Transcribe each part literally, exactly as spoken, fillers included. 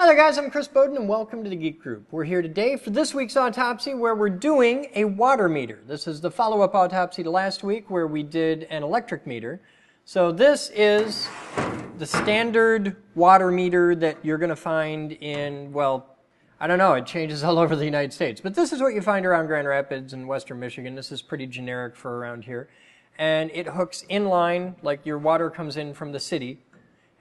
Hi there guys, I'm Chris Bowden and welcome to the Geek Group. We're here today for this week's autopsy where we're doing a water meter. This is the follow-up autopsy to last week where we did an electric meter. So this is the standard water meter that you're going to find in, well, I don't know, it changes all over the United States. But this is what you find around Grand Rapids and Western Michigan. This is pretty generic for around here. And it hooks in line, like your water comes in from the city.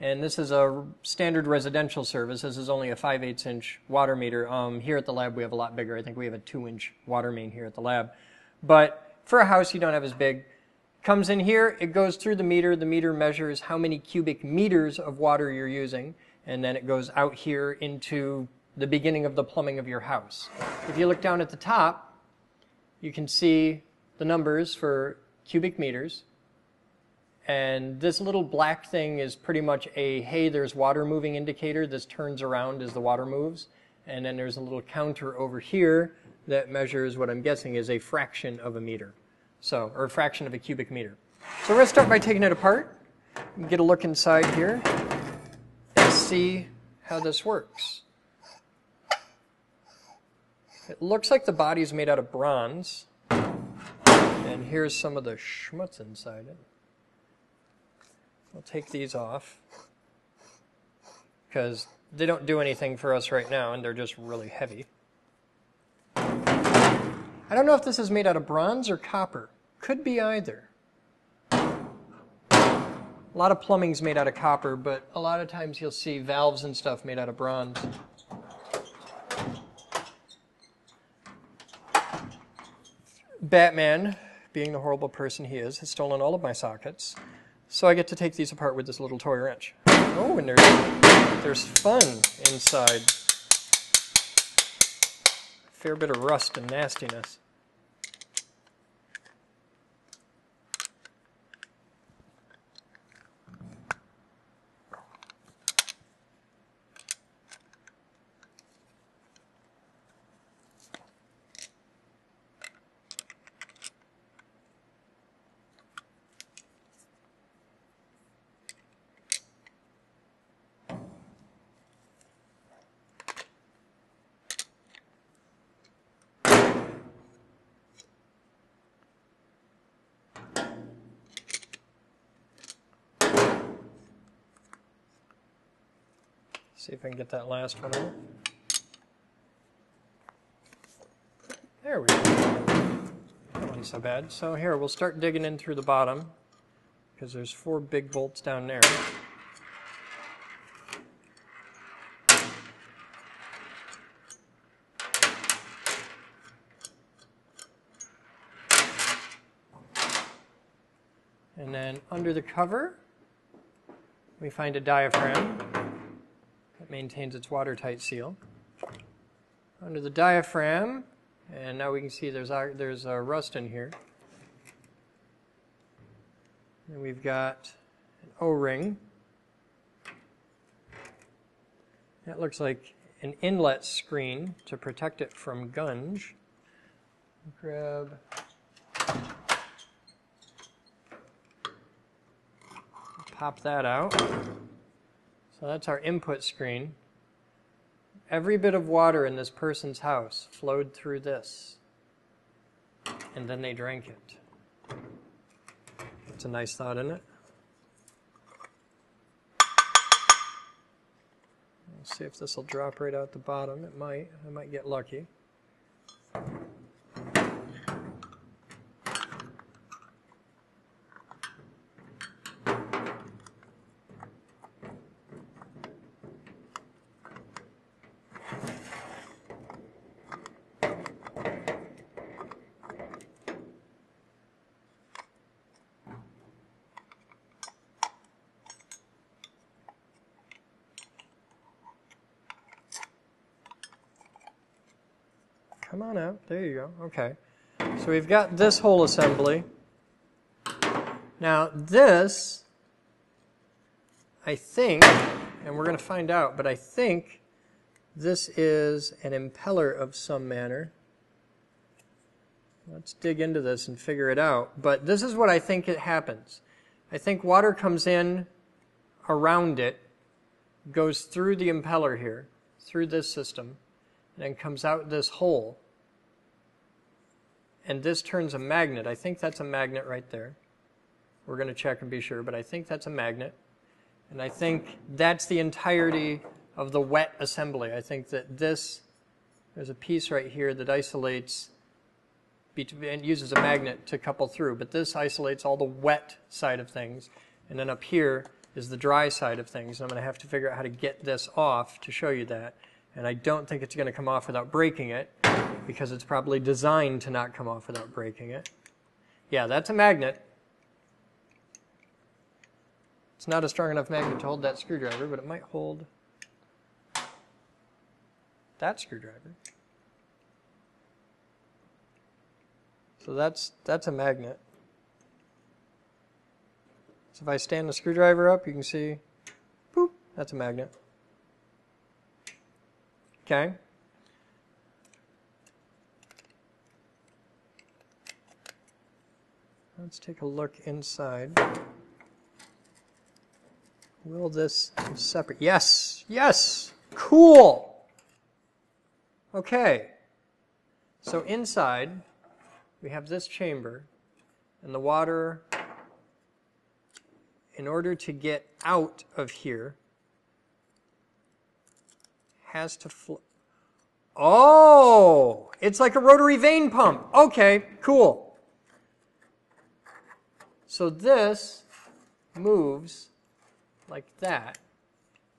And this is a standard residential service. This is only a five eighths inch water meter. Um, here at the lab, we have a lot bigger. I think we have a two inch water main here at the lab. But for a house, you don't have as big. Comes in here, it goes through the meter. The meter measures how many cubic meters of water you're using. And then it goes out here into the beginning of the plumbing of your house. If you look down at the top, you can see the numbers for cubic meters. And this little black thing is pretty much a, hey, there's water moving indicator. This turns around as the water moves. And then there's a little counter over here that measures what I'm guessing is a fraction of a meter. So, or a fraction of a cubic meter. So we're going to start by taking it apart. Get a look inside here and see how this works. It looks like the body is made out of bronze. And here's some of the schmutz inside it. We'll take these off because they don't do anything for us right now and they're just really heavy. I don't know if this is made out of bronze or copper. Could be either. A lot of plumbing's made out of copper, but a lot of times you'll see valves and stuff made out of bronze. Batman, being the horrible person he is, has stolen all of my sockets. So I get to take these apart with this little toy wrench. Oh, and there's, there's fun inside. A fair bit of rust and nastiness. See if I can get that last one off. There we go. That wasn't so bad. So here, we'll start digging in through the bottom because there's four big bolts down there. And then under the cover, we find a diaphragm. Maintains its watertight seal. Under the diaphragm, and now we can see there's our, there's a rust in here. And we've got an O-ring. That looks like an inlet screen to protect it from gunge. Grab pop that out. So that's our input screen. Every bit of water in this person's house flowed through this, and then they drank it. That's a nice thought, isn't it? Let's see if this will drop right out the bottom. It might. I might get lucky. Come on out. There you go. Okay. So we've got this whole assembly. Now this, I think, and we're going to find out, but I think this is an impeller of some manner. Let's dig into this and figure it out. But this is what I think it happens. I think water comes in around it, goes through the impeller here, through this system and then comes out this hole, and this turns a magnet. I think that's a magnet right there. We're going to check and be sure, but I think that's a magnet. And I think that's the entirety of the wet assembly. I think that this, there's a piece right here that isolates and uses a magnet to couple through, but this isolates all the wet side of things. And then up here is the dry side of things. And I'm going to have to figure out how to get this off to show you that. And I don't think it's going to come off without breaking it, because it's probably designed to not come off without breaking it. Yeah, that's a magnet. It's not a strong enough magnet to hold that screwdriver, but it might hold that screwdriver. So that's, that's a magnet. So if I stand the screwdriver up, you can see, boop, that's a magnet. Okay. Let's take a look inside. Will this separate? Yes, yes, cool. Okay, so inside we have this chamber, and the water, in order to get out of here, has to flow. Oh, it's like a rotary vane pump. Okay, cool. So this moves like that.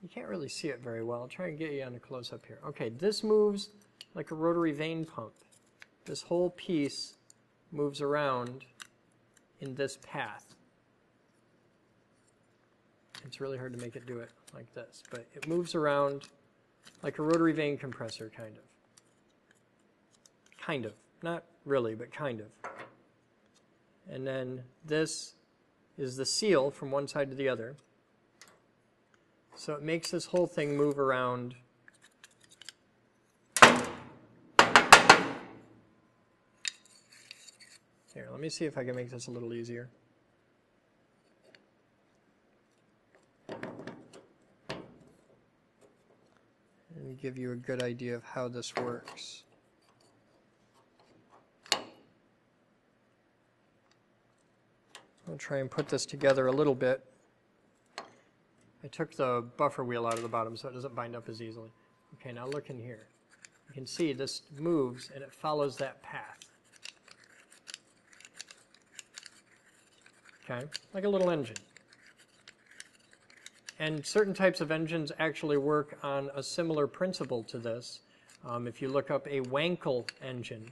You can't really see it very well. I'll try and get you on a close-up here. Okay, this moves like a rotary vane pump. This whole piece moves around in this path. It's really hard to make it do it like this, but it moves around like a rotary vane compressor, kind of. Kind of. Not really, but kind of. And then this is the seal from one side to the other. So it makes this whole thing move around here. Let me see if I can make this a little easier. And give you a good idea of how this works. I'll try and put this together a little bit. I took the buffer wheel out of the bottom so it doesn't bind up as easily. Okay, now look in here. You can see this moves and it follows that path. Okay, like a little engine. And certain types of engines actually work on a similar principle to this. Um, if you look up a Wankel engine,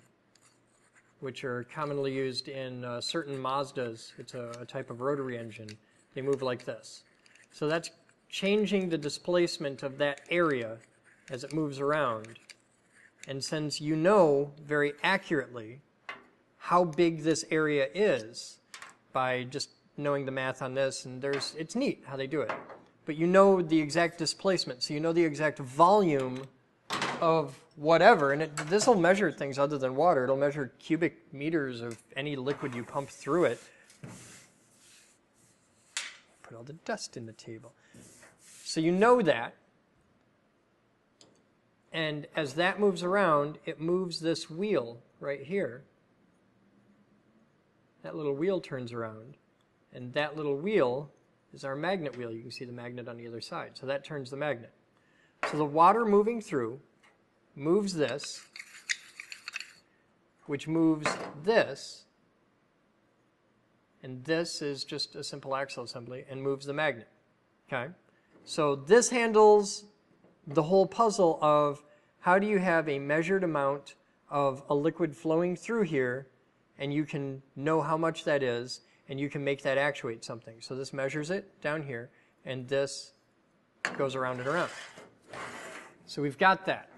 which are commonly used in uh, certain Mazdas, it's a, a type of rotary engine, they move like this. So that's changing the displacement of that area as it moves around. And since you know very accurately how big this area is by just knowing the math on this, and there's, it's neat how they do it, but you know the exact displacement, so you know the exact volume of whatever, and this will measure things other than water. It'll measure cubic meters of any liquid you pump through it. Put all the dust in the table. So you know that. And as that moves around, it moves this wheel right here. That little wheel turns around. And that little wheel is our magnet wheel. You can see the magnet on the other side. So that turns the magnet. So the water moving through moves this, which moves this. And this is just a simple axle assembly and moves the magnet. Okay? So this handles the whole puzzle of how do you have a measured amount of a liquid flowing through here, and you can know how much that is, and you can make that actuate something. So this measures it down here, and this goes around and around. So we've got that.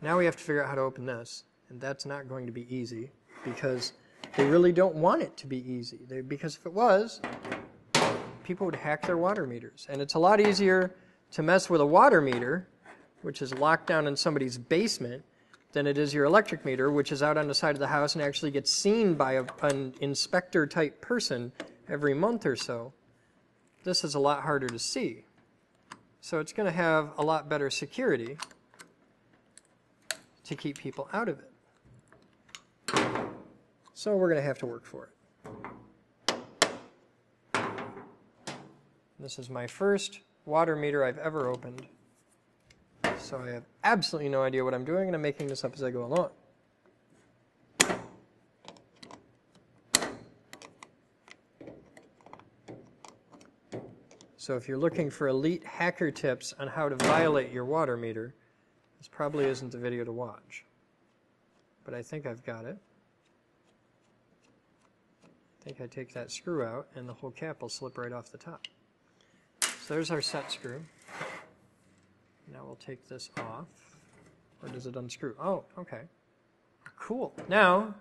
Now we have to figure out how to open this, and that's not going to be easy, because they really don't want it to be easy. They, because if it was, people would hack their water meters. And it's a lot easier to mess with a water meter, which is locked down in somebody's basement, than it is your electric meter, which is out on the side of the house and actually gets seen by a, an inspector-type person every month or so. This is a lot harder to see. So it's going to have a lot better security to keep people out of it. So we're going to have to work for it. This is my first water meter I've ever opened. So I have absolutely no idea what I'm doing, and I'm making this up as I go along. So if you're looking for elite hacker tips on how to violate your water meter, this probably isn't the video to watch. But I think I've got it. I think I take that screw out and the whole cap will slip right off the top. So there's our set screw. Now we'll take this off. Or does it unscrew? Oh, okay. Cool. Now,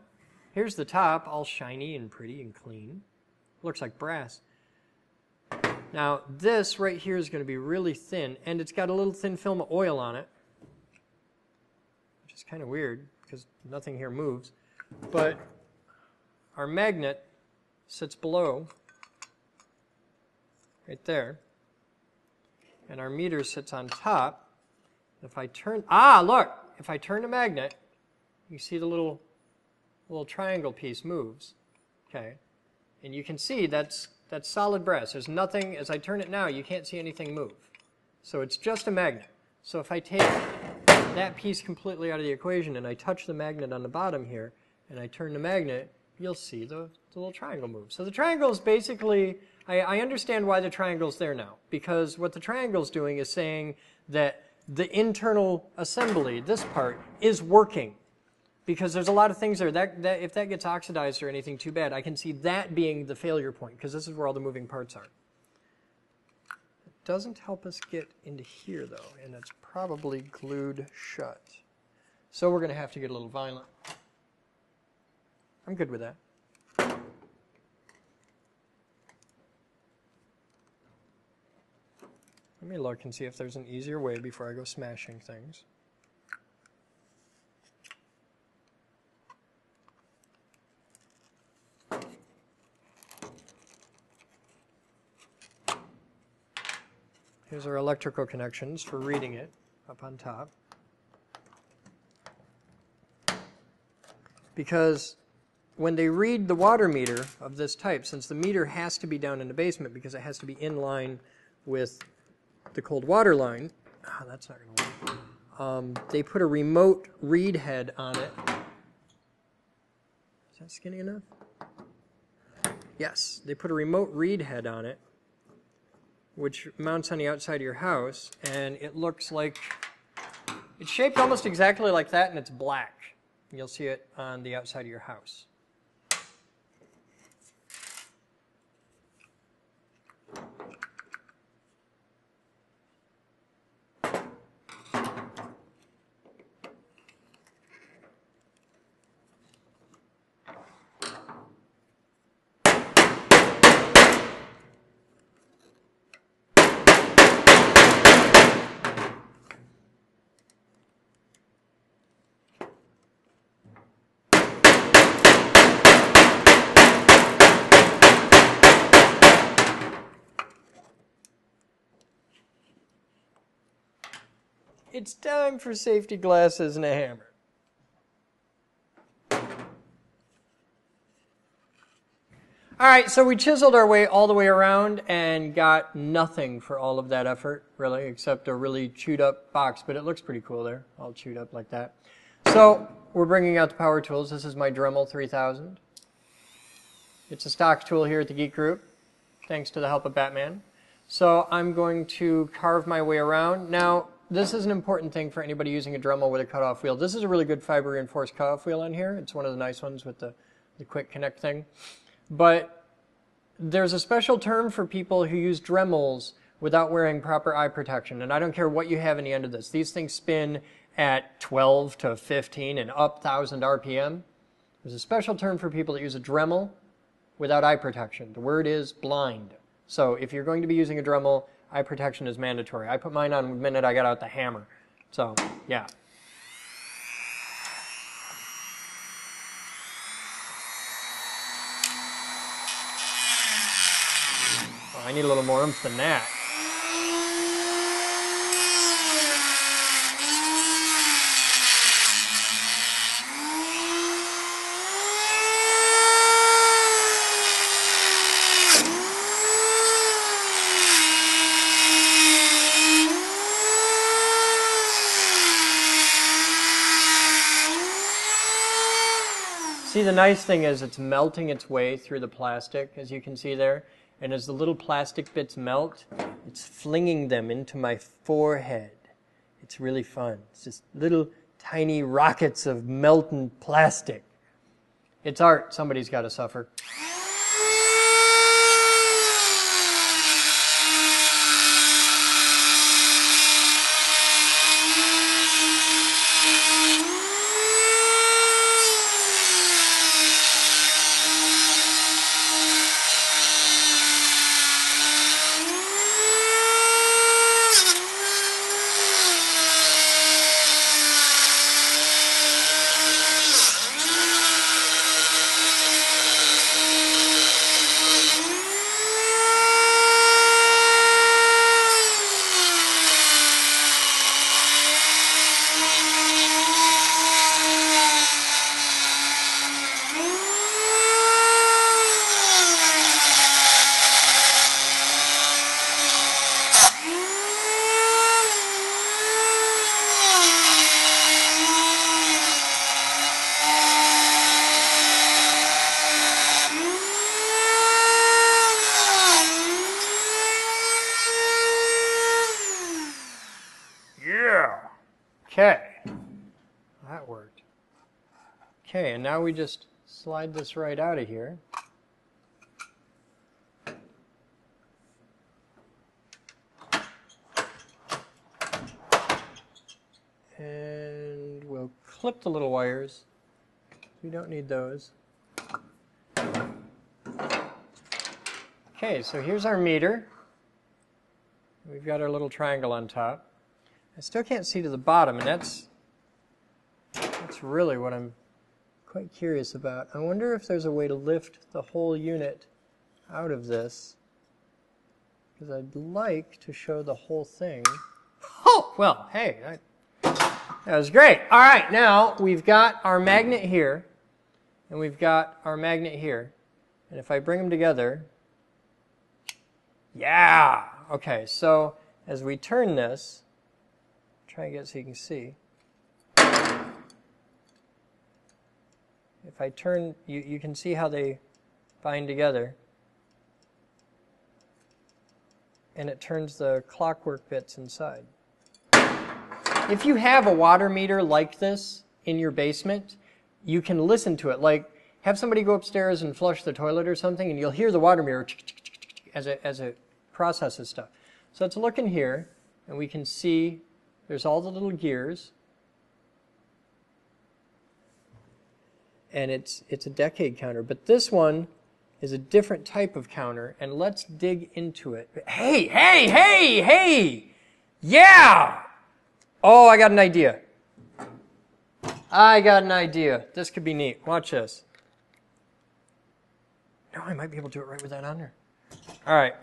here's the top, all shiny and pretty and clean. Looks like brass. Now, this right here is going to be really thin, and it's got a little thin film of oil on it, which is kind of weird because nothing here moves. But our magnet sits below, right there, and our meter sits on top. If I turn, ah, look, if I turn the magnet, you see the little, little triangle piece moves, okay, and you can see that's That's solid brass. There's nothing, as I turn it now, you can't see anything move. So it's just a magnet. So if I take that piece completely out of the equation and I touch the magnet on the bottom here and I turn the magnet, you'll see the, the little triangle move. So the triangle is basically, I, I understand why the triangle's there now, because what the triangle's doing is saying that the internal assembly, this part, is working. Because there's a lot of things there. That, that, if that gets oxidized or anything too bad, I can see that being the failure point, because this is where all the moving parts are. It doesn't help us get into here, though, and it's probably glued shut. So we're going to have to get a little violent. I'm good with that. Let me look and see if there's an easier way before I go smashing things. Here's our electrical connections for reading it up on top. Because when they read the water meter of this type, since the meter has to be down in the basement because it has to be in line with the cold water line, oh, that's not going to work, um, they put a remote read head on it. Is that skinny enough? Yes, they put a remote read head on it, which mounts on the outside of your house, and it looks like, it's shaped almost exactly like that, and it's black. You'll see it on the outside of your house. It's time for safety glasses and a hammer. All right, so we chiseled our way all the way around and got nothing for all of that effort, really, except a really chewed up box, but it looks pretty cool there, all chewed up like that. So we're bringing out the power tools. This is my Dremel three thousand. It's a stock tool here at the Geek Group, thanks to the help of Batman. So I'm going to carve my way around. Now, this is an important thing for anybody using a Dremel with a cutoff wheel. This is a really good fiber reinforced cutoff wheel on here. It's one of the nice ones with the, the quick connect thing. But there's a special term for people who use Dremels without wearing proper eye protection. And I don't care what you have in the end of this. These things spin at twelve to fifteen and up one thousand R P M. There's a special term for people that use a Dremel without eye protection. The word is blind. So if you're going to be using a Dremel, eye protection is mandatory. I put mine on the minute I got out the hammer. So, yeah. Oh, I need a little more oomph than that. See, the nice thing is it's melting its way through the plastic, as you can see there. And as the little plastic bits melt, it's flinging them into my forehead. It's really fun. It's just little tiny rockets of melting plastic. It's art. Somebody's got to suffer. Okay, and now we just slide this right out of here. And we'll clip the little wires. We don't need those. Okay, so here's our meter. We've got our little triangle on top. I still can't see to the bottom, and that's, that's really what I'm quite curious about. I wonder if there's a way to lift the whole unit out of this, because I'd like to show the whole thing. Oh, well, hey, I, that was great. All right, now we've got our magnet here, and we've got our magnet here. And if I bring them together, yeah. Okay, so as we turn this, try and get so you can see. If I turn, you, you can see how they bind together. And it turns the clockwork bits inside. If you have a water meter like this in your basement, you can listen to it. Like, have somebody go upstairs and flush the toilet or something, and you'll hear the water meter as it, as it processes stuff. So let's look in here, and we can see there's all the little gears. And it's, it's a decade counter. But this one is a different type of counter, and let's dig into it. Hey, hey, hey, hey! Yeah! Oh, I got an idea. I got an idea. This could be neat. Watch this. No, I might be able to do it right with that on there. All right.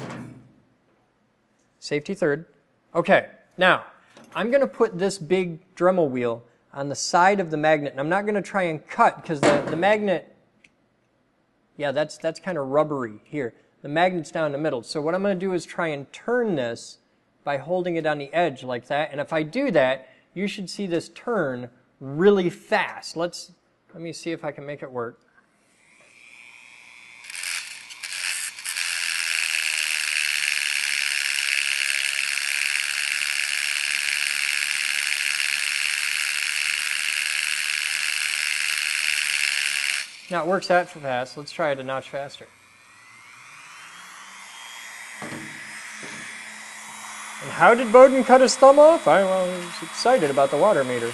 Safety third. Okay, now, I'm going to put this big Dremel wheel on the side of the magnet. And I'm not going to try and cut, because the, the magnet, yeah, that's, that's kind of rubbery here. The magnet's down the middle. So what I'm going to do is try and turn this by holding it on the edge like that. And if I do that, you should see this turn really fast. Let's, let me see if I can make it work. Now it works that fast. Let's try it a notch faster. And how did Bowden cut his thumb off? I was excited about the water meter.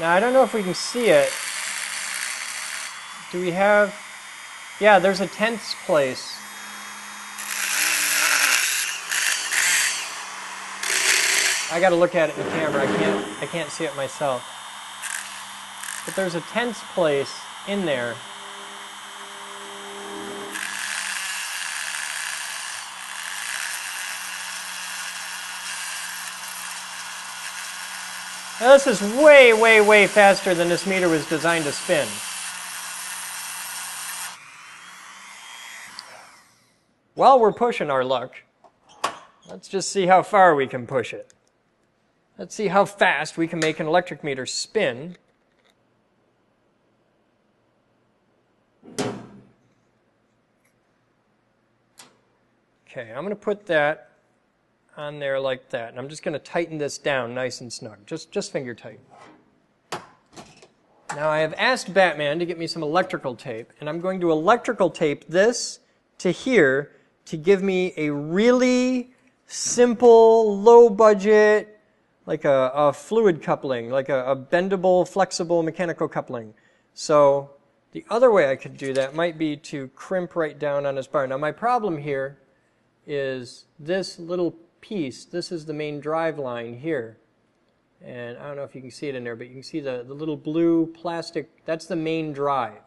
Now I don't know if we can see it. Do we have... Yeah, there's a tenths place. I got to look at it in the camera. I can't. I can't see it myself. But there's a tense place in there. Now this is way, way, way faster than this meter was designed to spin. Well, we're pushing our luck. Let's just see how far we can push it. Let's see how fast we can make an electric meter spin. Okay, I'm going to put that on there like that, and I'm just going to tighten this down nice and snug, just, just finger tight. Now I have asked Batman to get me some electrical tape, and I'm going to electrical tape this to here to give me a really simple, low-budget, like a, a fluid coupling, like a, a bendable, flexible mechanical coupling. So the other way I could do that might be to crimp right down on this bar. Now my problem here is this little piece. This is the main drive line here. And I don't know if you can see it in there, but you can see the, the little blue plastic. That's the main drive.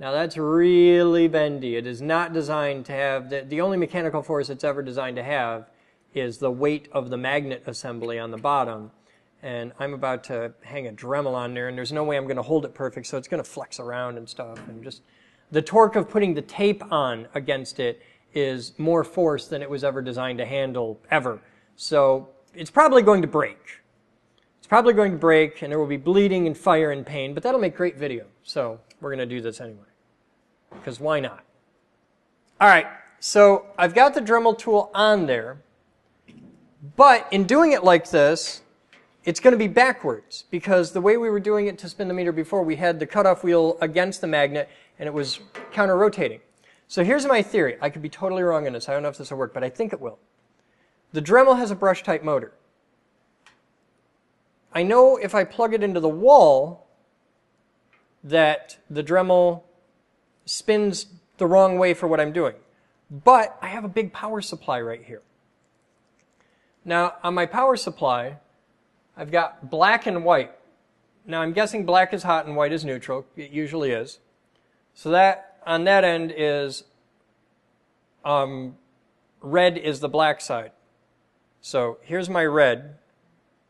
Now that's really bendy. It is not designed to have, the, the only mechanical force it's ever designed to have is the weight of the magnet assembly on the bottom. And I'm about to hang a Dremel on there, and there's no way I'm going to hold it perfect, so it's going to flex around and stuff. And just the torque of putting the tape on against it is more force than it was ever designed to handle, ever. So it's probably going to break. It's probably going to break, and there will be bleeding and fire and pain, but that'll make great video. So we're going to do this anyway, because why not? All right, so I've got the Dremel tool on there, but in doing it like this, it's going to be backwards, because the way we were doing it to spin the meter before, we had the cutoff wheel against the magnet, and it was counter-rotating. So here's my theory. I could be totally wrong in this. I don't know if this will work, but I think it will. The Dremel has a brush-type motor. I know if I plug it into the wall that the Dremel spins the wrong way for what I'm doing. But I have a big power supply right here. Now, on my power supply, I've got black and white. Now, I'm guessing black is hot and white is neutral. It usually is. So that, on that end, is um, red is the black side. So here's my red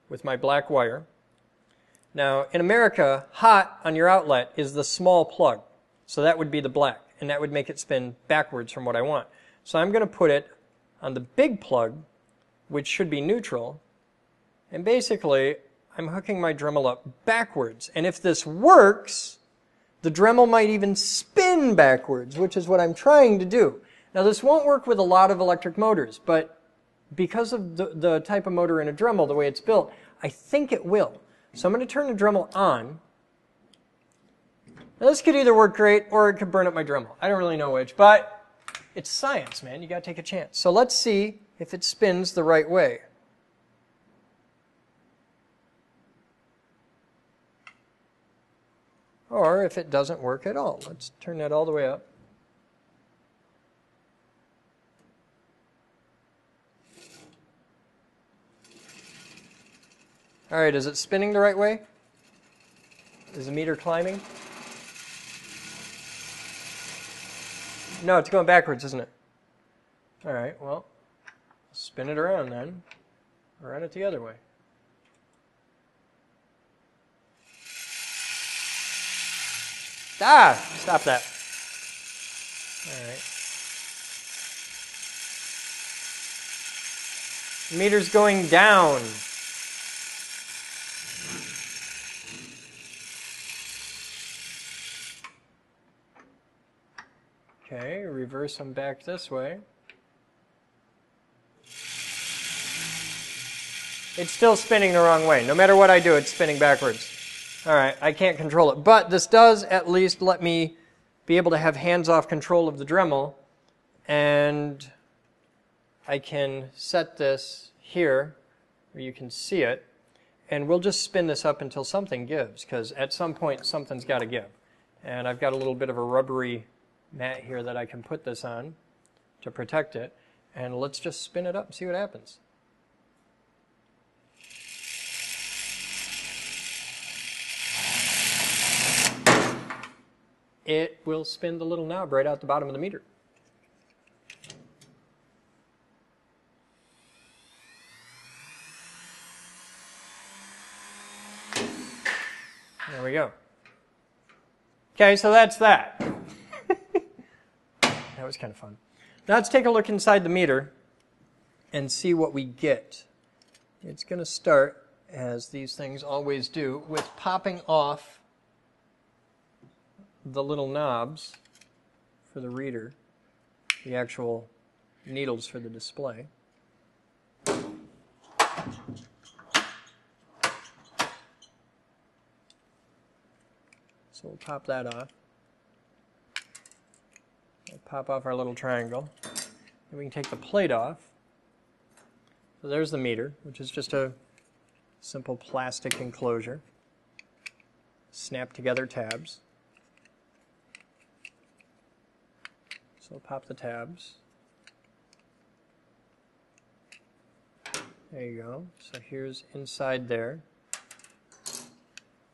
with my black wire. Now, in America, hot on your outlet is the small plug. So that would be the black, and that would make it spin backwards from what I want. So I'm going to put it on the big plug, which should be neutral. And basically, I'm hooking my Dremel up backwards. And if this works, the Dremel might even spin backwards, which is what I'm trying to do. Now, this won't work with a lot of electric motors, but because of the, the type of motor in a Dremel, the way it's built, I think it will. So I'm going to turn the Dremel on. Now, this could either work great or it could burn up my Dremel. I don't really know which, but it's science, man. You got to take a chance. So let's see if it spins the right way. Or if it doesn't work at all. Let's turn that all the way up. All right, is it spinning the right way? Is the meter climbing? No, it's going backwards, isn't it? All right, well, spin it around then. Run it the other way. Ah, stop that. All right. The meter's going down. Okay, reverse them back this way. It's still spinning the wrong way. No matter what I do, it's spinning backwards. All right, I can't control it. But this does at least let me be able to have hands-off control of the Dremel. And I can set this here where you can see it. And we'll just spin this up until something gives, because at some point something's got to give. And I've got a little bit of a rubbery mat here that I can put this on to protect it, and let's just spin it up and see what happens. It will spin the little knob right out the bottom of the meter. There we go. Okay, so that's that. That was kind of fun. Now let's take a look inside the meter and see what we get. It's going to start, as these things always do, with popping off the little knobs for the reader, the actual needles for the display. So we'll pop that off. We'll pop off our little triangle. And we can take the plate off. So there's the meter, which is just a simple plastic enclosure. Snap together tabs. So we'll pop the tabs. There you go. So here's inside there.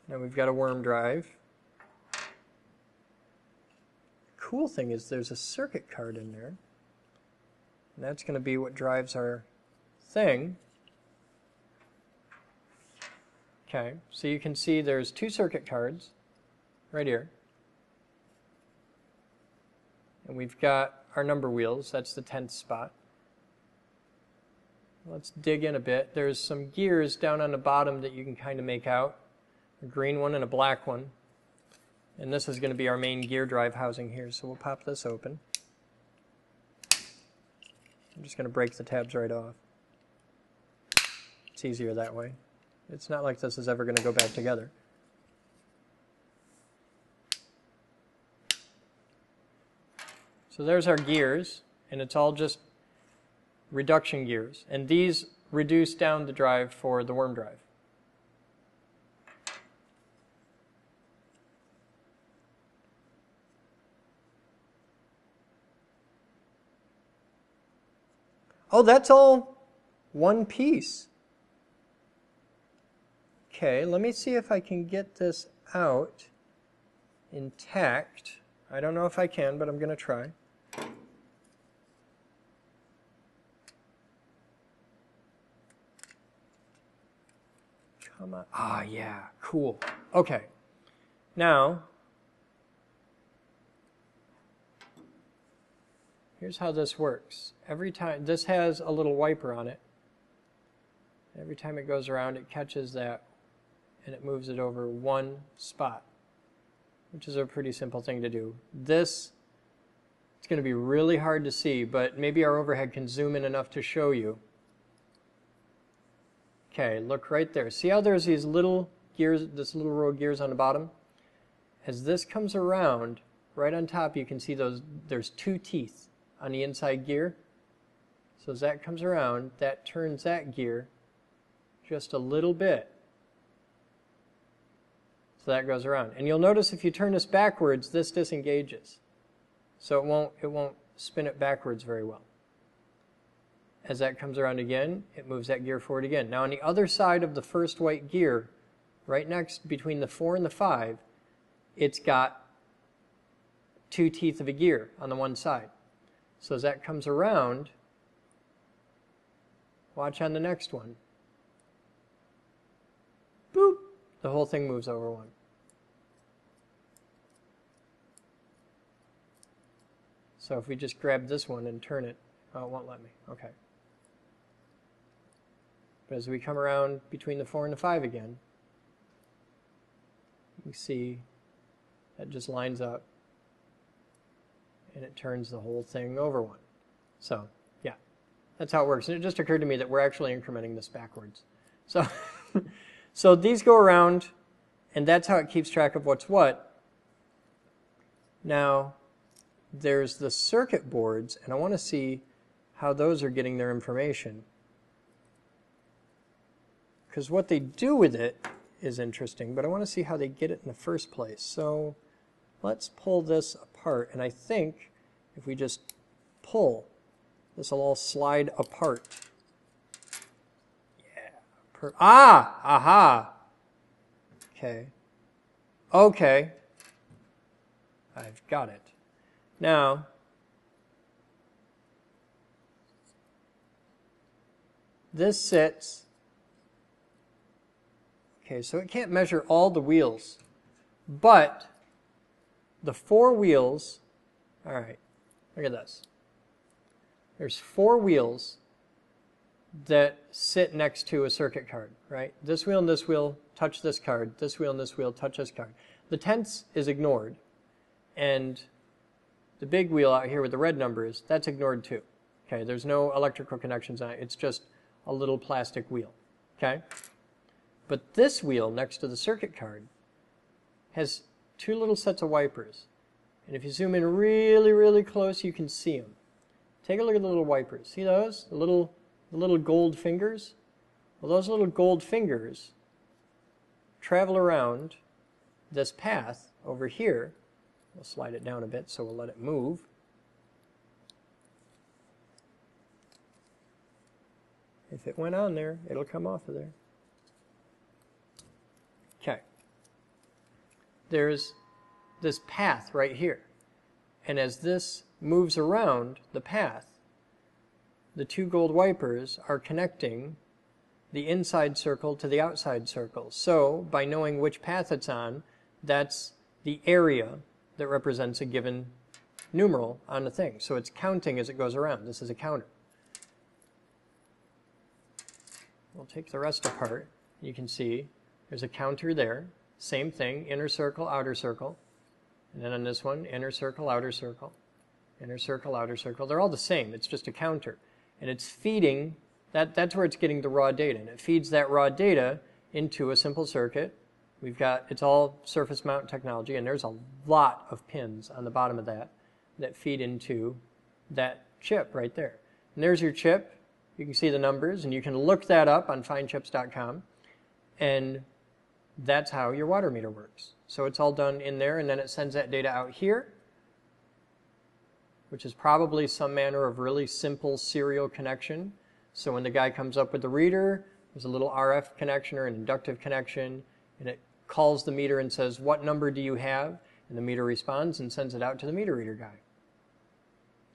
Now we've got a worm drive. Cool thing is there's a circuit card in there, and that's going to be what drives our thing. Okay, so you can see there's two circuit cards right here, and we've got our number wheels. That's the tenth spot. Let's dig in a bit. There's some gears down on the bottom that you can kind of make out, a green one and a black one. And this is going to be our main gear drive housing here, so we'll pop this open. I'm just going to break the tabs right off. It's easier that way. It's not like this is ever going to go back together. So there's our gears, and it's all just reduction gears. And these reduce down the drive for the worm drive. Oh, that's all one piece. Okay, let me see if I can get this out intact. I don't know if I can, but I'm going to try. Come on. Ah, yeah, cool. Okay, now here's how this works. Every time, this has a little wiper on it. Every time it goes around, it catches that and it moves it over one spot, which is a pretty simple thing to do. This, it's going to be really hard to see, but maybe our overhead can zoom in enough to show you. Okay, look right there. See how there's these little gears, this little row of gears on the bottom? As this comes around, right on top you can see those, there's two teeth on the inside gear. So as that comes around, that turns that gear just a little bit. So that goes around. And you'll notice if you turn this backwards, this disengages. So it won't, it won't spin it backwards very well. As that comes around again, it moves that gear forward again. Now on the other side of the first white gear, right next between the four and the five, it's got two teeth of a gear on the one side. So as that comes around, watch on the next one. Boop! The whole thing moves over one. So if we just grab this one and turn it, oh, it won't let me. Okay. But as we come around between the four and the five again, you see that just lines up. And it turns the whole thing over one. So, yeah, that's how it works. And it just occurred to me that we're actually incrementing this backwards. So, so these go around, and that's how it keeps track of what's what. Now, there's the circuit boards, and I want to see how those are getting their information. Because what they do with it is interesting, but I want to see how they get it in the first place. So let's pull this apart, and I think if we just pull, this will all slide apart. Yeah. Per ah! Aha! Okay. Okay. I've got it. Now, this sits. Okay, so it can't measure all the wheels, but the four wheels, all right, look at this. There's four wheels that sit next to a circuit card, right? This wheel and this wheel touch this card. This wheel and this wheel touch this card. The tense is ignored, and the big wheel out here with the red numbers, that's ignored too. Okay, there's no electrical connections on it. It's just a little plastic wheel, okay? But this wheel next to the circuit card has two little sets of wipers. And if you zoom in really, really close, you can see them. Take a look at the little wipers. See those? The little, the little gold fingers? Well, those little gold fingers travel around this path over here. We'll slide it down a bit so we'll let it move. If it went on there, it'll come off of there. Okay. There's this path right here. And as this moves around the path, the two gold wipers are connecting the inside circle to the outside circle. So by knowing which path it's on, that's the area that represents a given numeral on the thing. So it's counting as it goes around. This is a counter. We'll take the rest apart. You can see there's a counter there. Same thing, inner circle, outer circle. And then on this one, inner circle, outer circle, inner circle, outer circle. They're all the same. It's just a counter. And it's feeding, that, that's where it's getting the raw data. And it feeds that raw data into a simple circuit. We've got, it's all surface mount technology, and there's a lot of pins on the bottom of that that feed into that chip right there. And there's your chip. You can see the numbers, and you can look that up on find chips dot com, and that's how your water meter works. So it's all done in there, and then it sends that data out here, which is probably some manner of really simple serial connection. So when the guy comes up with the reader, there's a little R F connection or an inductive connection, and it calls the meter and says, what number do you have? And the meter responds and sends it out to the meter reader guy.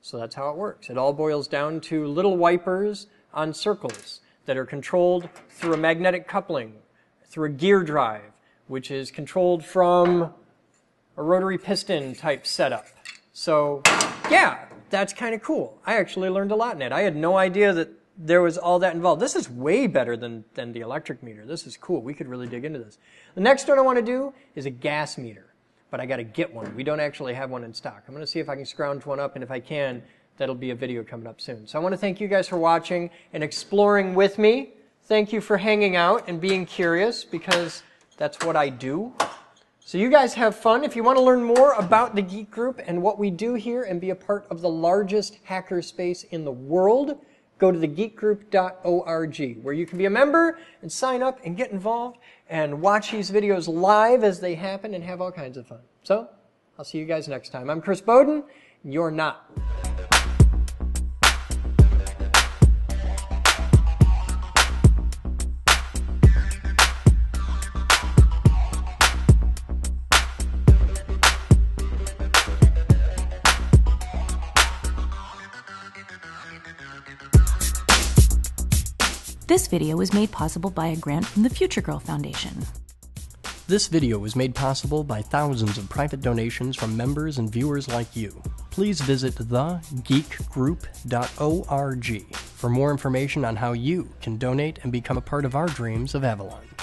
So that's how it works. It all boils down to little wipers on circles that are controlled through a magnetic coupling, through a gear drive, which is controlled from a rotary piston type setup. So yeah, that's kind of cool. I actually learned a lot in it. I had no idea that there was all that involved. This is way better than, than the electric meter. This is cool. We could really dig into this. The next one I want to do is a gas meter, but I got to get one. We don't actually have one in stock. I'm going to see if I can scrounge one up, and if I can, that'll be a video coming up soon. So I want to thank you guys for watching and exploring with me. Thank you for hanging out and being curious, because that's what I do. So you guys have fun. If you want to learn more about the Geek Group and what we do here and be a part of the largest hacker space in the world, go to the geek group dot org, where you can be a member and sign up and get involved and watch these videos live as they happen and have all kinds of fun. So I'll see you guys next time. I'm Chris Bowden, and you're not. This video was made possible by a grant from the Future Girl Foundation. This video was made possible by thousands of private donations from members and viewers like you. Please visit the geek group dot org for more information on how you can donate and become a part of our dreams of Avalon.